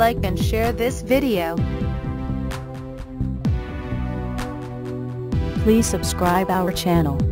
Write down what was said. like and share this video. Please subscribe our channel.